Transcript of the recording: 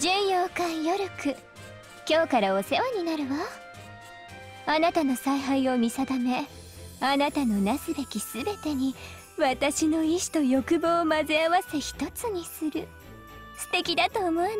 純陽館夜久、今日からお世話になるわ。あなたの采配を見定め、あなたのなすべきすべてに私の意志と欲望を混ぜ合わせ一つにする。素敵だと思わない？